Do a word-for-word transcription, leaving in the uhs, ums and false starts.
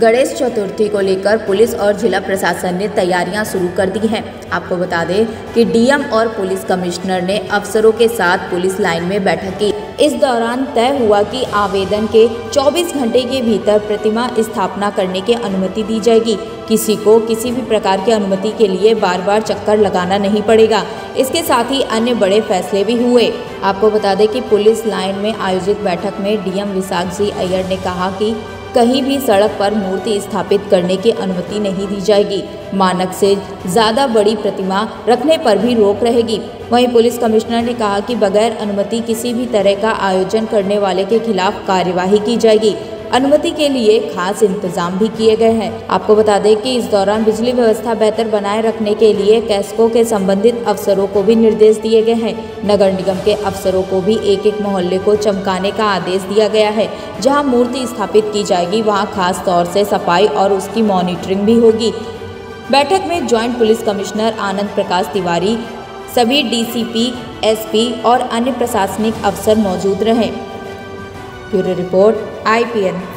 गणेश चतुर्थी को लेकर पुलिस और जिला प्रशासन ने तैयारियां शुरू कर दी हैं। आपको बता दें कि डीएम और पुलिस कमिश्नर ने अफसरों के साथ पुलिस लाइन में बैठक की। इस दौरान तय हुआ कि आवेदन के चौबीस घंटे के भीतर प्रतिमा स्थापना करने की अनुमति दी जाएगी। किसी को किसी भी प्रकार की अनुमति के लिए बार बार चक्कर लगाना नहीं पड़ेगा। इसके साथ ही अन्य बड़े फैसले भी हुए। आपको बता दें कि पुलिस लाइन में आयोजित बैठक में डीएम विशाख सिंह अयर ने कहा कि कहीं भी सड़क पर मूर्ति स्थापित करने की अनुमति नहीं दी जाएगी। मानक से ज़्यादा बड़ी प्रतिमा रखने पर भी रोक रहेगी। वहीं पुलिस कमिश्नर ने कहा कि बगैर अनुमति किसी भी तरह का आयोजन करने वाले के खिलाफ कार्यवाही की जाएगी। अनुमति के लिए खास इंतजाम भी किए गए हैं। आपको बता दें कि इस दौरान बिजली व्यवस्था बेहतर बनाए रखने के लिए कैस्को के संबंधित अफसरों को भी निर्देश दिए गए हैं। नगर निगम के अफसरों को भी एक एक मोहल्ले को चमकाने का आदेश दिया गया है। जहां मूर्ति स्थापित की जाएगी वहां खास तौर से सफाई और उसकी मॉनिटरिंग भी होगी। बैठक में joint police commissioner Anand Prakash Tiwari, सभी डीसीपी, एसपी और अन्य प्रशासनिक अफसर मौजूद रहे। Bureau report I P N.